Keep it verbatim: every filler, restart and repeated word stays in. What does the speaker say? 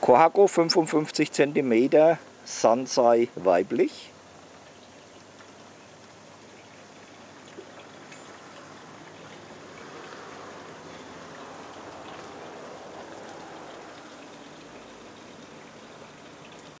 Kohaku fünfundfünfzig Zentimeter, Sansai weiblich.